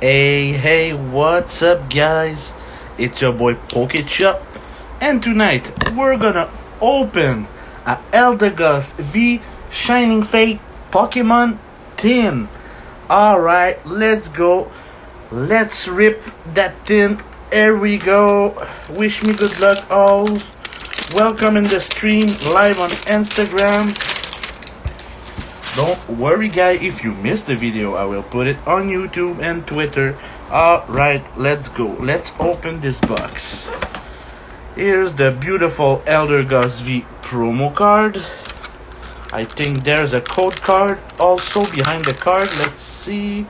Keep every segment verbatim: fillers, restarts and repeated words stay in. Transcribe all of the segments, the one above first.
Hey, hey, what's up, guys? It's your boy PokeChop, and tonight we're gonna open a Eldegoss V Shining Fates Pokemon tin. Alright, let's go. Let's rip that tin. Here we go. Wish me good luck, all. Welcome in the stream, live on Instagram. Don't worry, guys, if you missed the video, I will put it on YouTube and Twitter. Alright, let's go. Let's open this box. Here's the beautiful Eldegoss V promo card. I think there's a code card also behind the card. Let's see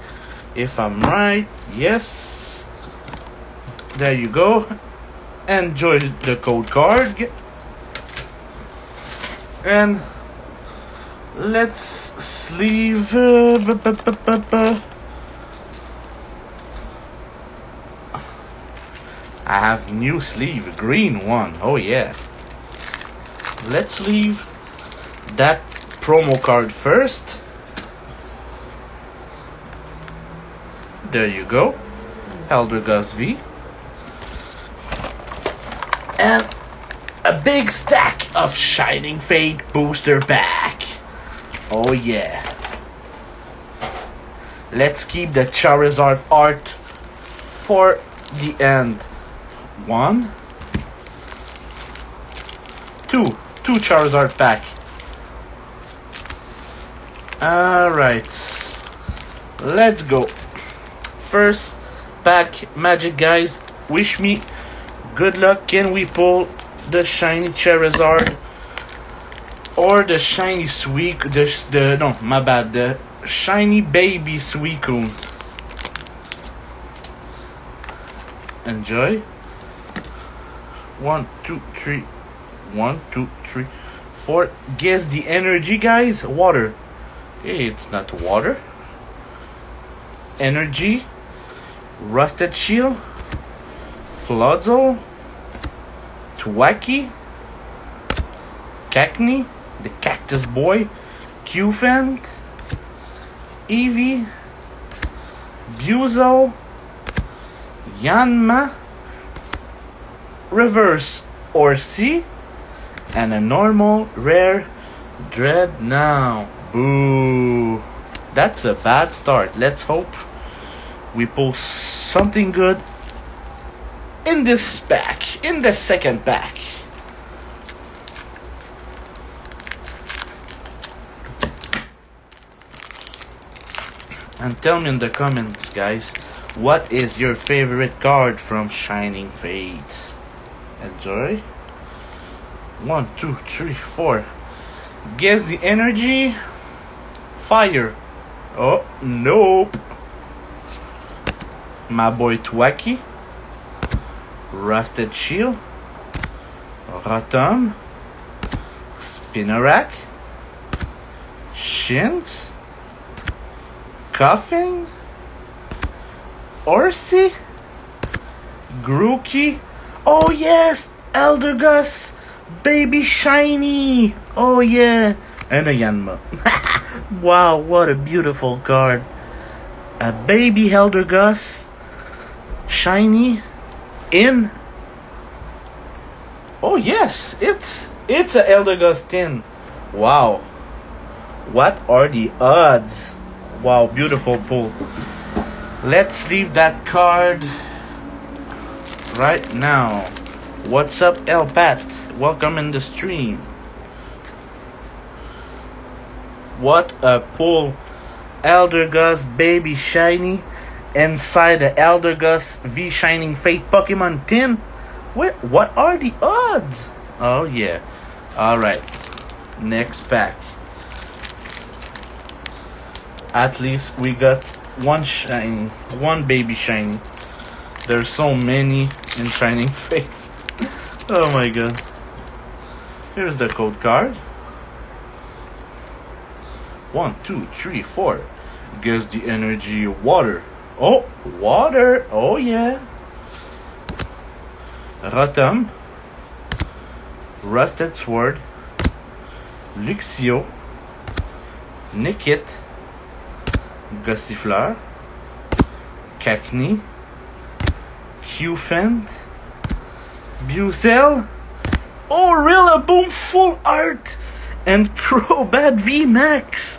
if I'm right. Yes. There you go. Enjoy the code card. And let's sleeve. Uh, b -b -b -b -b. I have new sleeve, green one. Oh yeah. Let's sleeve that promo card first. There you go, Eldegoss V, and a big stack of Shining Fates booster pack. Oh yeah. Let's keep the Charizard art for the end. One, two, two Charizard pack. All right, let's go. First pack magic, guys. Wish me good luck. Can we pull the shiny Charizard? Or the shiny Suicune, the, the, no, my bad, the shiny baby Suicune. Enjoy. One, two, three. One, two, three, four. Guess the energy, guys. Water. It's not water. Energy. Rusted Shield. Flozzo. Twacky. Cacnea. The Cactus Boy, Qfend, Eevee, Buizel, Yanma, Reverse Orsi, and a normal rare Dread now. Boo! That's a bad start. Let's hope we pull something good in this pack, in the second pack. And tell me in the comments, guys, what is your favorite card from Shining Fates? Enjoy. One, two, three, four. Guess the energy. Fire. Oh, nope. My boy Twacky. Rusted Shield. Rotom. Spinarak. Shinx. Koffing, Orsi, Grookey. Oh yes, Eldegoss, baby shiny. Oh yeah, and a Yanma. Wow, what a beautiful card. A baby Eldegoss, shiny, in. Oh yes, it's it's a Eldegoss tin. Wow, what are the odds? Wow, beautiful pull. Let's leave that card right now. What's up, El Pat? Welcome in the stream. What a pull. Eldegoss baby shiny inside the Eldegoss V Shining Fates Pokemon tin. Where, what are the odds? Oh yeah. Alright, next pack. At least we got one shiny, one baby shiny. There's so many in Shining Fates. Oh my god. Here's the code card. One, two, three, four. Guess the energy, water. Oh, water. Oh yeah. Rotom. Rusted Sword. Luxio. Nickit. Gossifleur, Cacnea, Qfend, Buizel, oh, Rillaboom Full Art, and Crobat V MAX.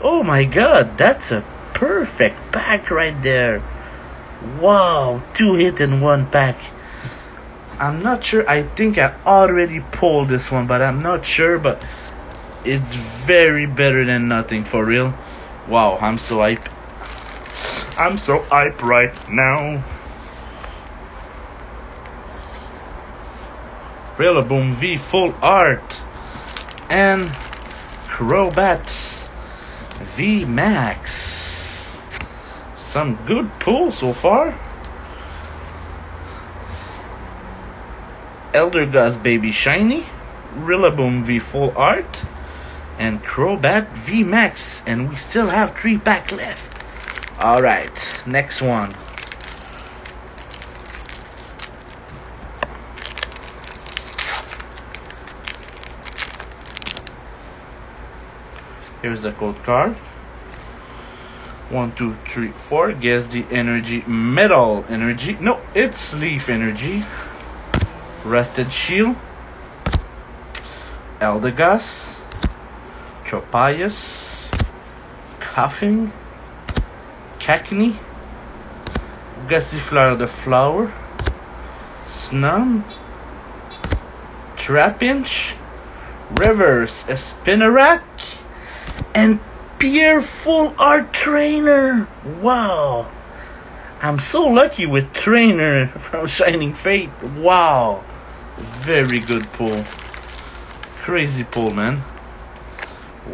Oh my god, that's a perfect pack right there. Wow, two hit in one pack. I'm not sure, I think I already pulled this one, but I'm not sure, but it's very better than nothing, for real. Wow, I'm so hype. I'm so hype right now. Rillaboom V Full Art and Crobat V MAX. Some good pull so far. Eldegoss Baby Shiny, Rillaboom V Full Art, and Crobat V MAX, and we still have three pack left. Alright, next one. Here's the code card. One, two, three, four. Guess the energy. Metal energy. No, it's leaf energy. Rusted Shield, Eldegoss, Tropius, Koffing, Cacnea, Gossifleur the Flower, Snum, Trapinch, Reverse Spinarak, and Pierre Full Art Trainer. Wow, I'm so lucky with Trainer from Shining Fates. Wow, very good pull. Crazy pull, man.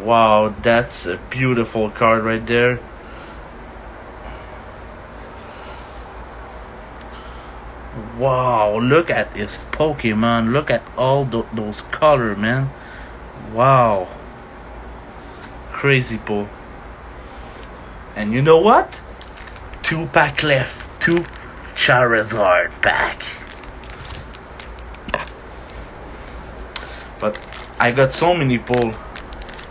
Wow, that's a beautiful card right there. Wow, look at his Pokemon. Look at all th those colors, man. Wow. Crazy pull. And you know what? Two pack left. Two Charizard pack. But I got so many pull.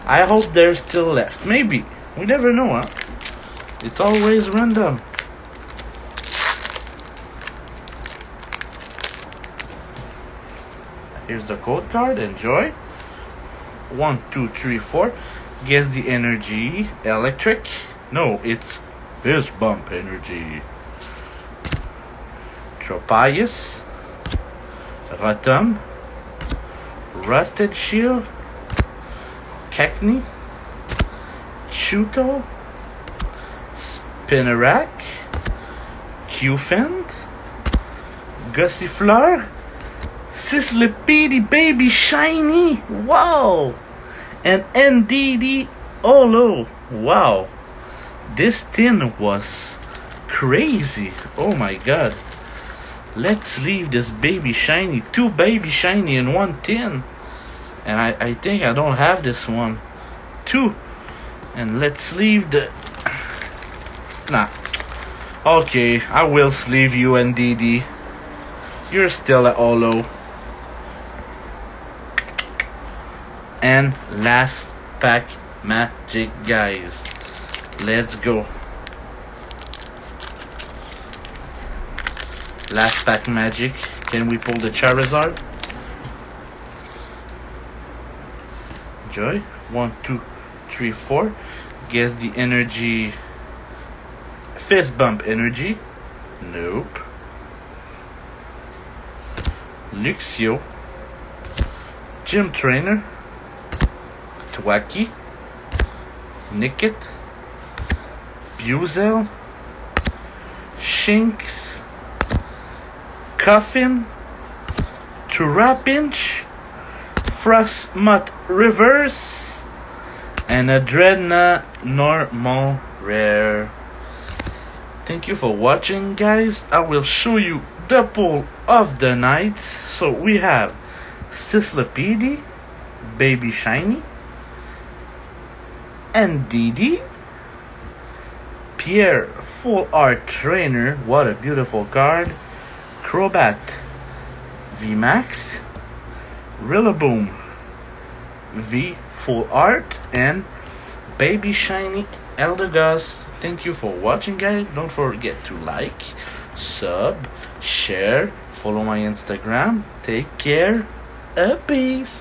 I hope they're still left. Maybe. We never know, huh? It's always random. Here's the code card. Enjoy. One, two, three, four. Guess the energy. Electric. No, it's this bump energy. Tropius. Rotom. Rusted Shield, Kekni Chuto, Spinarak, Qfend, Gossifleur, Sizzlipede Baby Shiny, wow, and N D D Olo. Wow, this tin was crazy. Oh my god. Let's leave this Baby Shiny, two Baby Shiny in one tin. And I, I think I don't have this one. Two. And let's leave the... Nah. Okay, I will sleeve you, N D D. You're still at Olo. And last pack magic, guys. Let's go. Last pack magic. Can we pull the Charizard? Enjoy. One, two, three, four. Guess the energy. Fist bump energy. Nope. Luxio. Gym Trainer. Twacky. Nickit. Buizel. Shinx. Koffing, Trapinch, Frostmut Reverse, and Adrena Normal Rare. Thank you for watching, guys. I will show you the pull of the night. So we have Sizzlipede, Baby Shiny, and N D D, Pierre Full Art Trainer. What a beautiful card. Crobat V MAX, Rillaboom V Full Art, and Baby Shiny Eldegoss. Thank you for watching, guys. Don't forget to like, sub, share, follow my Instagram. Take care. A peace.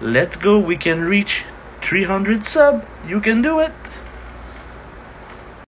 Let's go. We can reach three hundred sub. You can do it.